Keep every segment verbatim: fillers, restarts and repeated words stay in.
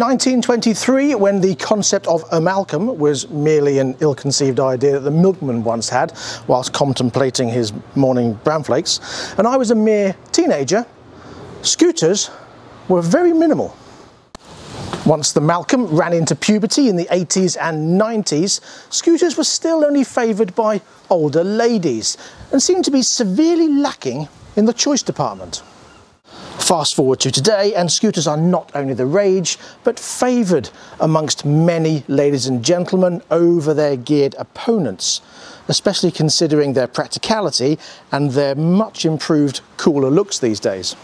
nineteen twenty-three, when the concept of amalgam was merely an ill-conceived idea that the milkman once had whilst contemplating his morning bran flakes, and I was a mere teenager, scooters were very minimal. Once the Malcolm ran into puberty in the eighties and nineties, scooters were still only favoured by older ladies and seemed to be severely lacking in the choice department. Fast forward to today, and scooters are not only the rage, but favoured amongst many ladies and gentlemen over their geared opponents, especially considering their practicality and their much improved cooler looks these days.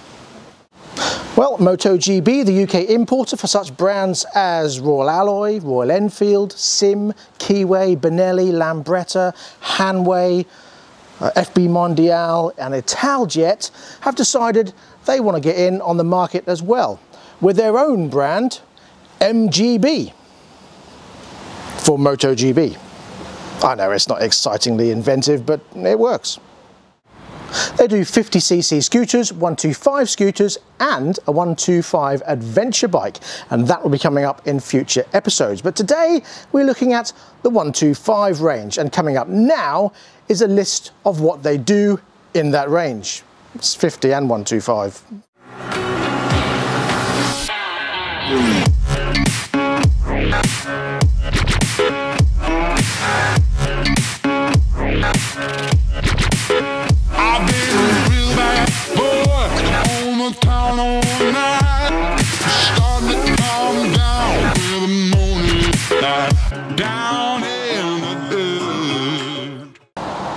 Well, Moto G B, the U K importer for such brands as Royal Alloy, Royal Enfield, Sim, Keyway, Benelli, Lambretta, Hanway, uh, F B Mondial and Italjet, have decided they want to get in on the market as well, with their own brand, M G B, for Moto G B. I know it's not excitingly inventive, but it works. They do fifty c c scooters, one twenty-five scooters and a one twenty-five adventure bike, and that will be coming up in future episodes. But today we're looking at the one twenty-five range, and coming up now is a list of what they do in that range. It's fifty and one twenty-five.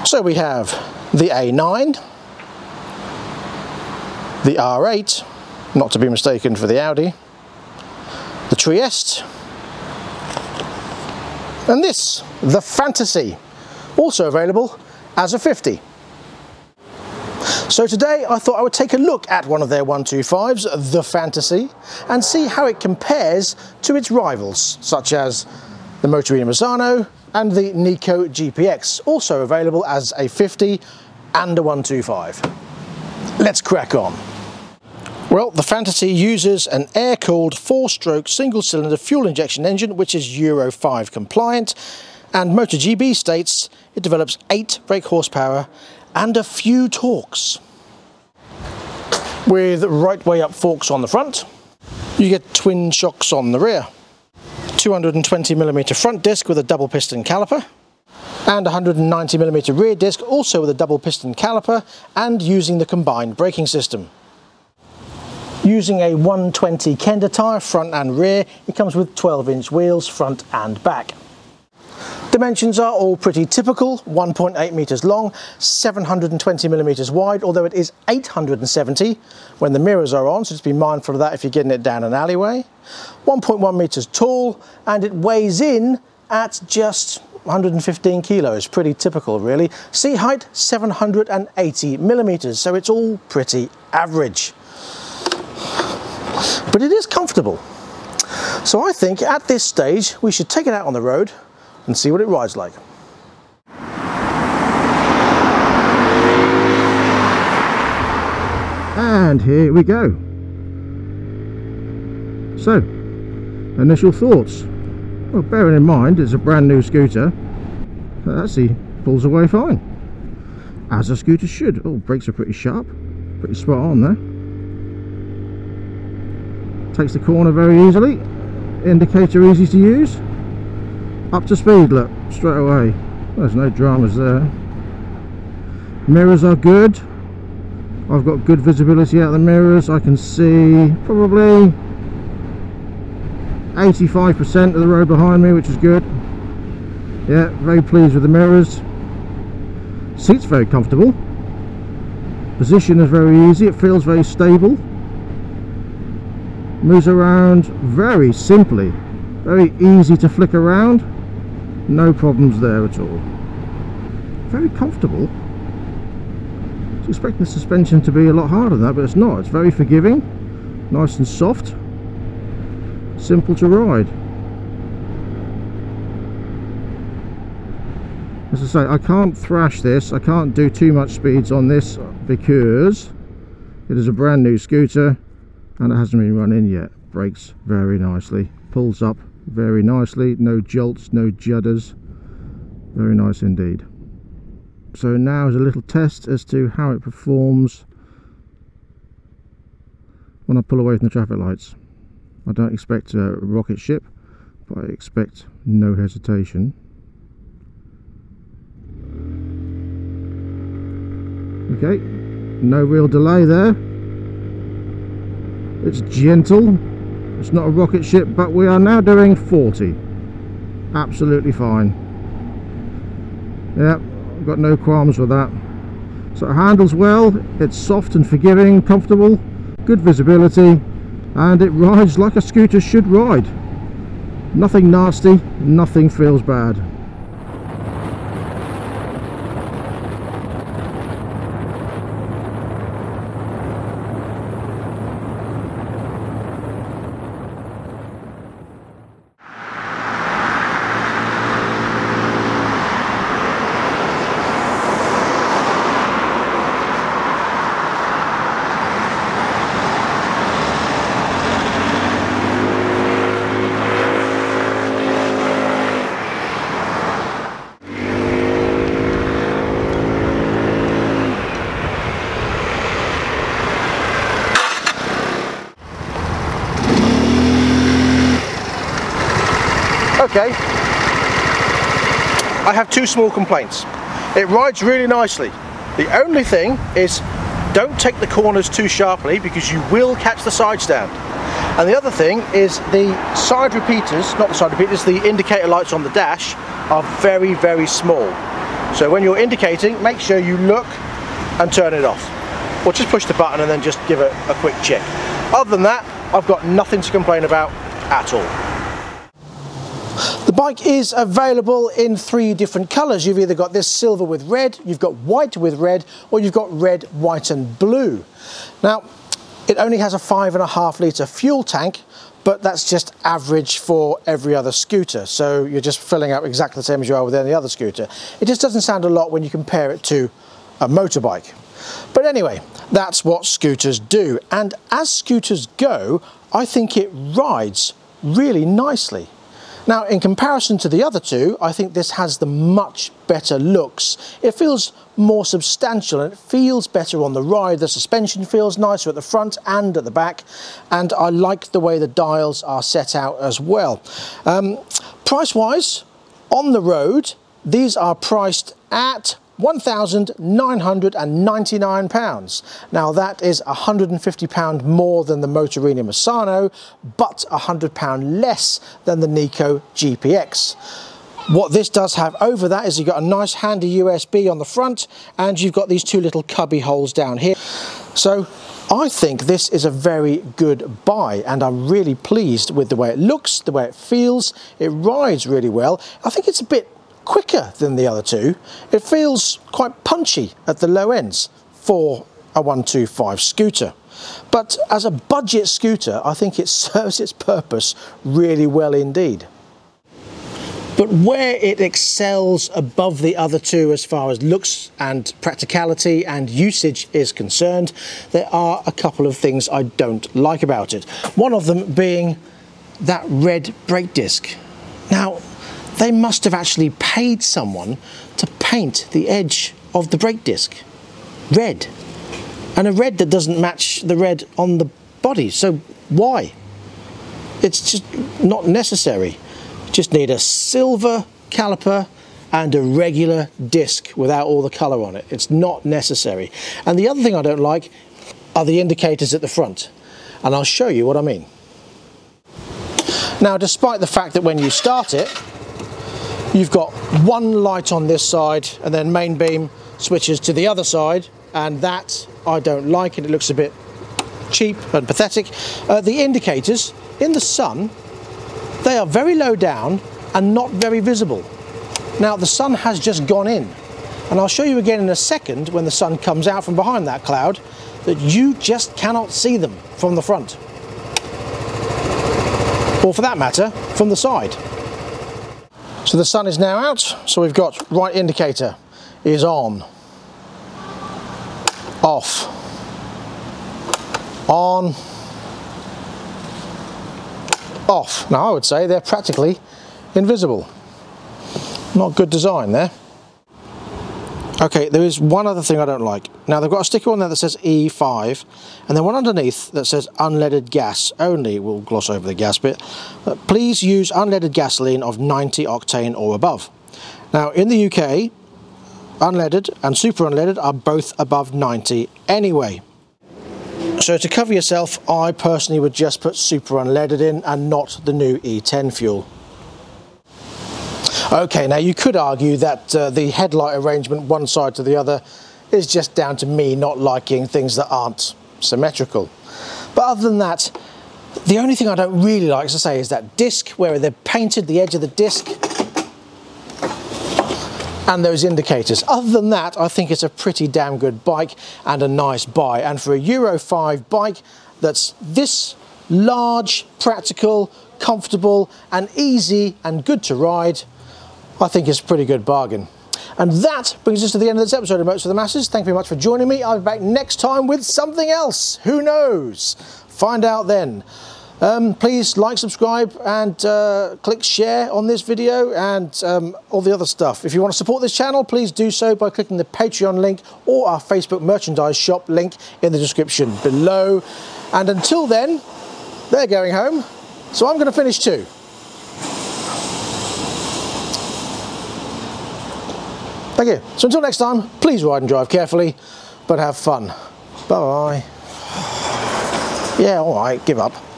So we have the A nine, the R eight, not to be mistaken for the Audi, the Trieste, and this, the Fantasy, also available as a fifty. So today I thought I would take a look at one of their one twenty-fives, the Fantasy, and see how it compares to its rivals, such as the Motorino Rosano and the Neco G P X, also available as a fifty and a one twenty-five. Let's crack on. Well, the Fantasy uses an air-cooled four-stroke single-cylinder fuel injection engine, which is Euro five compliant, and Moto G B states it develops eight brake horsepower and a few torques. With right-way up forks on the front, you get twin shocks on the rear, two hundred twenty millimeter front disc with a double piston caliper, and one hundred ninety millimeter rear disc also with a double piston caliper, and using the combined braking system. Using a one twenty Kenda tyre front and rear, it comes with twelve inch wheels front and back. Dimensions are all pretty typical, one point eight meters long, seven hundred twenty millimeters wide, although it is eight hundred seventy when the mirrors are on, so just be mindful of that if you're getting it down an alleyway. one point one meters tall, and it weighs in at just one hundred fifteen kilos, pretty typical really. Seat height seven hundred eighty millimeters, so it's all pretty average. But it is comfortable. So I think at this stage we should take it out on the road and see what it rides like. And here we go. So, initial thoughts. Well, bearing in mind it's a brand new scooter, that actually pulls away fine, as a scooter should. Oh, brakes are pretty sharp, pretty spot on there. Takes the corner very easily, indicator easy to use. Up to speed, look, straight away. There's no dramas there. Mirrors are good. I've got good visibility out of the mirrors. I can see probably eighty-five percent of the road behind me, which is good. Yeah, very pleased with the mirrors. Seat's very comfortable. Position is very easy. It feels very stable. Moves around very simply. Very easy to flick around. No problems there at all. Very comfortable. I was expecting the suspension to be a lot harder than that, but it's not. It's very forgiving, nice and soft, simple to ride. As I say, I can't thrash this, I can't do too much speeds on this because it is a brand new scooter and it hasn't been run in yet. brakes very nicely, pulls up very nicely, no jolts, no judders, very nice indeed. So now is a little test as to how it performs when I pull away from the traffic lights. I don't expect a rocket ship, but I expect no hesitation. Okay, no real delay there. It's gentle, it's not a rocket ship, but we are now doing forty. Absolutely fine. Yep, got no qualms with that. So it handles well, it's soft and forgiving, comfortable, good visibility, and it rides like a scooter should ride. Nothing nasty, nothing feels bad. Okay, I have two small complaints. It rides really nicely. The only thing is, don't take the corners too sharply because you will catch the side stand. And the other thing is the side repeaters, not the side repeaters, the indicator lights on the dash are very, very small. So when you're indicating, make sure you look and turn it off. Or just push the button and then just give it a quick check. Other than that, I've got nothing to complain about at all. The bike is available in three different colours. You've either got this silver with red, you've got white with red, or you've got red, white and blue. Now, it only has a five and a half litre fuel tank, but that's just average for every other scooter. So you're just filling up exactly the same as you are with any other scooter. It just doesn't sound a lot when you compare it to a motorbike. But anyway, that's what scooters do. And as scooters go, I think it rides really nicely. Now, in comparison to the other two, I think this has the much better looks. It feels more substantial and it feels better on the ride. The suspension feels nicer at the front and at the back. And I like the way the dials are set out as well. Um, price-wise, on the road, these are priced at one thousand nine hundred and ninety-nine pounds. Now that is one hundred and fifty pounds more than the Motorino Rosano, but one hundred pounds less than the Neco G P X. What this does have over that is you've got a nice handy U S B on the front and you've got these two little cubby holes down here. So I think this is a very good buy and I'm really pleased with the way it looks, the way it feels. It rides really well. I think it's a bit quicker than the other two. It feels quite punchy at the low ends for a one twenty-five scooter. But as a budget scooter, I think it serves its purpose really well indeed. But where it excels above the other two as far as looks and practicality and usage is concerned, there are a couple of things I don't like about it. One of them being that red brake disc. Now, they must have actually paid someone to paint the edge of the brake disc red, and a red that doesn't match the red on the body. So why? It's just not necessary. Just need a silver caliper and a regular disc without all the colour on it. It's not necessary. And the other thing I don't like are the indicators at the front, and I'll show you what I mean. Now, despite the fact that when you start it, you've got one light on this side and then main beam switches to the other side, and that I don't like, and it looks a bit cheap and pathetic. Uh, the indicators in the sun, they are very low down and not very visible. Now the sun has just gone in, and I'll show you again in a second when the sun comes out from behind that cloud that you just cannot see them from the front, or for that matter from the side. So the sun is now out, so we've got right indicator is on, off, on, off. Now I would say they're practically invisible. Not good design there. Okay, there is one other thing I don't like. Now they've got a sticker on there that says E five, and then one underneath that says unleaded gas only. We'll gloss over the gas bit. Uh, please use unleaded gasoline of ninety octane or above. Now in the U K, unleaded and super unleaded are both above ninety anyway. So to cover yourself, I personally would just put super unleaded in and not the new E ten fuel. Okay, now you could argue that uh, the headlight arrangement one side to the other is just down to me not liking things that aren't symmetrical. But other than that, the only thing I don't really like, as I say, is that disc where they've painted the edge of the disc and those indicators. Other than that, I think it's a pretty damn good bike and a nice buy. And for a Euro five bike that's this large, practical, comfortable and easy and good to ride, I think it's a pretty good bargain. And that brings us to the end of this episode of Motors for the Masses. Thank you very much for joining me. I'll be back next time with something else. Who knows? Find out then. Um, please like, subscribe and uh, click share on this video and um, all the other stuff. If you want to support this channel, please do so by clicking the Patreon link or our Facebook merchandise shop link in the description below. And until then, they're going home, so I'm going to finish too. Thank you. So until next time, please ride and drive carefully, but have fun. Bye-bye. Yeah, all right, give up.